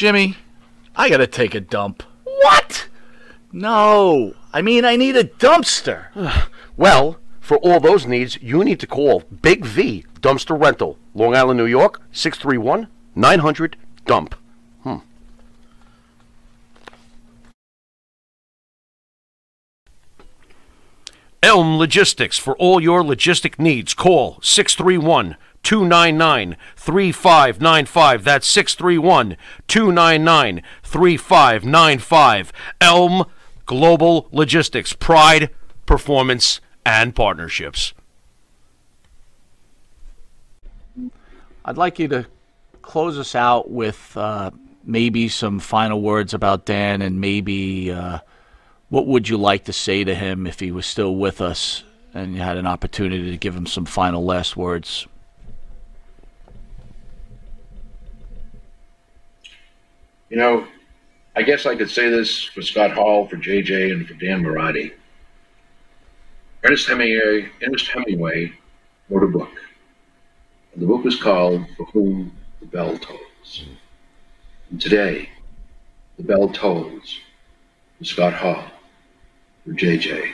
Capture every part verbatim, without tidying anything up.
Jimmy, I gotta take a dump. What? No. I mean, I need a dumpster. Well, for all those needs, you need to call Big V Dumpster Rental, Long Island, New York, six three one, nine hundred, dump. Hmm. Elm Logistics. For all your logistic needs, call six three one, two nine nine, three five nine five. That's six three one, two nine nine, three five nine five. Elm Global Logistics. Pride, performance, and partnerships. I'd like you to close us out with uh, maybe some final words about Dan, and maybe uh, what would you like to say to him if he was still with us and you had an opportunity to give him some final last words? You know, I guess I could say this for Scott Hall, for J J, and for Dan Marotti. Ernest Hemingway, Ernest Hemingway wrote a book. And the book was called For Whom the Bell Tolls. And today, the bell tolls for Scott Hall, for J J,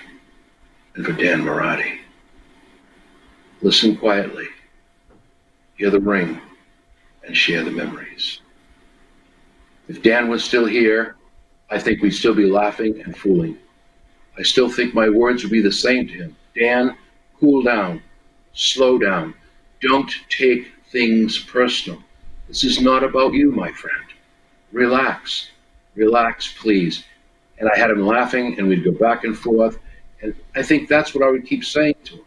and for Dan Mirade. Listen quietly, hear the ring, and share the memories. If Dan was still here, I think we'd still be laughing and fooling. I still think my words would be the same to him. Dan, cool down, slow down. Don't take things personal. This is not about you, my friend. Relax, relax, please. And I had him laughing, and we'd go back and forth. And I think that's what I would keep saying to him.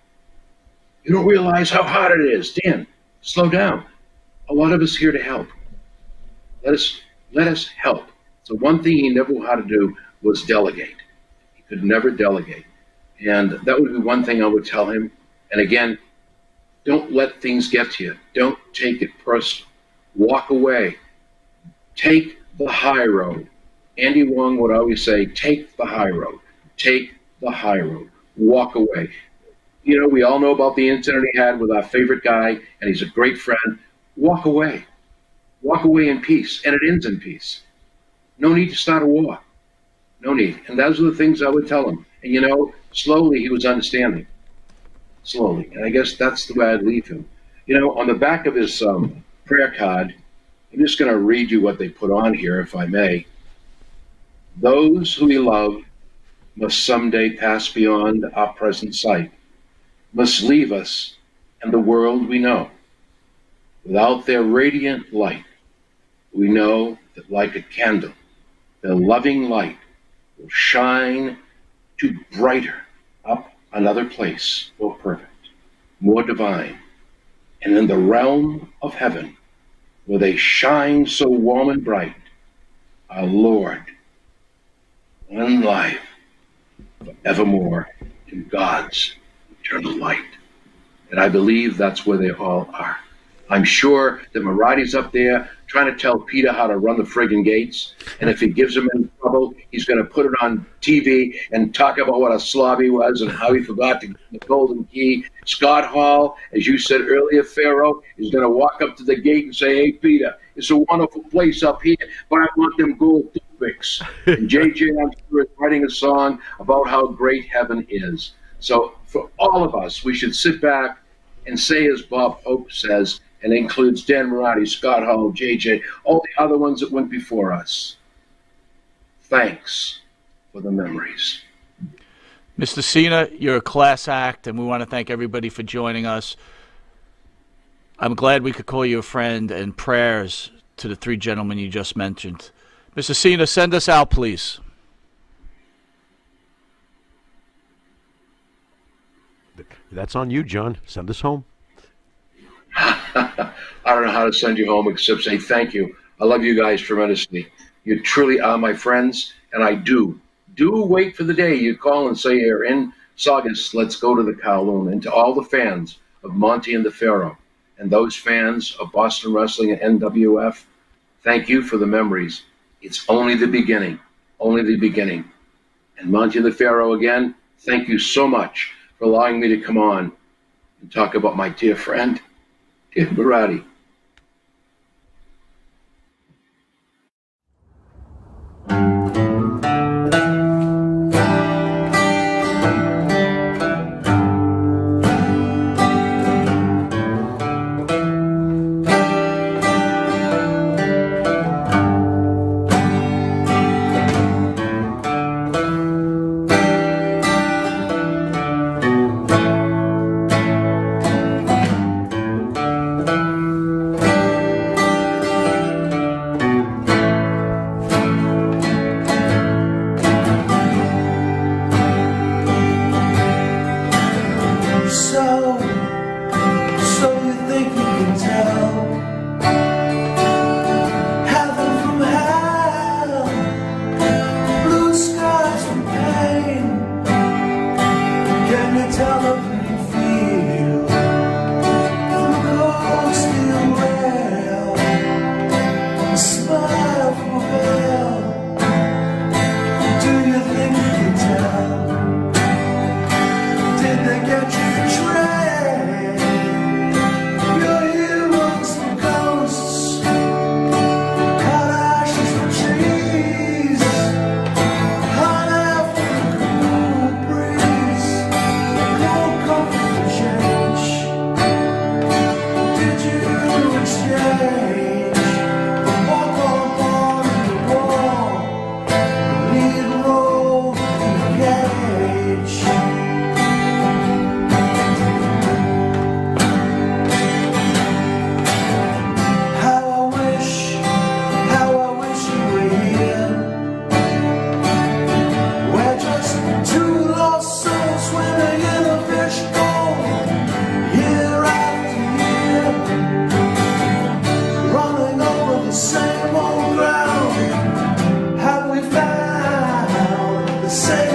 You don't realize how hard it is. Dan, slow down. A lot of us here to help. Let us, let us help. So one thing he never knew how to do was delegate. He could never delegate. And that would be one thing I would tell him. And again, don't let things get to you. Don't take it personal. Walk away. Take the high road. Andy Wong would always say, take the high road. Take the high road. Walk away. You know, we all know about the incident he had with our favorite guy, and he's a great friend. Walk away. Walk away in peace, and it ends in peace. No need to start a war. No need. And those are the things I would tell him. And, you know, slowly he was understanding. Slowly, and I guess that's the way I'd leave him. You know, on the back of his um, prayer card, I'm just going to read you what they put on here, if I may. Those who we love must someday pass beyond our present sight, must leave us and the world we know. Without their radiant light, we know that like a candle, their loving light will shine to brighter up another place more perfect, more divine, and in the realm of heaven, where they shine so warm and bright, our Lord, one life, forevermore, in God's eternal light. And I believe that's where they all are. I'm sure that Miradi's up there trying to tell Peter how to run the friggin' gates. And if he gives him any trouble, he's going to put it on T V and talk about what a slob he was and how he forgot to get the golden key. Scott Hall, as you said earlier, Pharaoh, is going to walk up to the gate and say, hey, Peter, it's a wonderful place up here, but I want them gold toothpicks. And J J, I'm sure, is writing a song about how great heaven is. So for all of us, we should sit back and say, as Bob Hope says, and includes Dan Marotti, Scott Hall, J J, all the other ones that went before us. Thanks for the memories. Mister Cena, you're a class act, and we want to thank everybody for joining us. I'm glad we could call you a friend, and prayers to the three gentlemen you just mentioned. Mister Cena, send us out, please. That's on you, John. Send us home. I don't know how to send you home except say thank you. I love you guys tremendously. You truly are my friends, and I do. Do wait for the day you call and say you're in Saugus, let's go to the Kowloon. And to all the fans of Monte and the Pharaoh, and those fans of Boston Wrestling and N W F, thank you for the memories. It's only the beginning, only the beginning. And Monte and the Pharaoh, again, thank you so much for allowing me to come on and talk about my dear friend, Dan Mirade. Say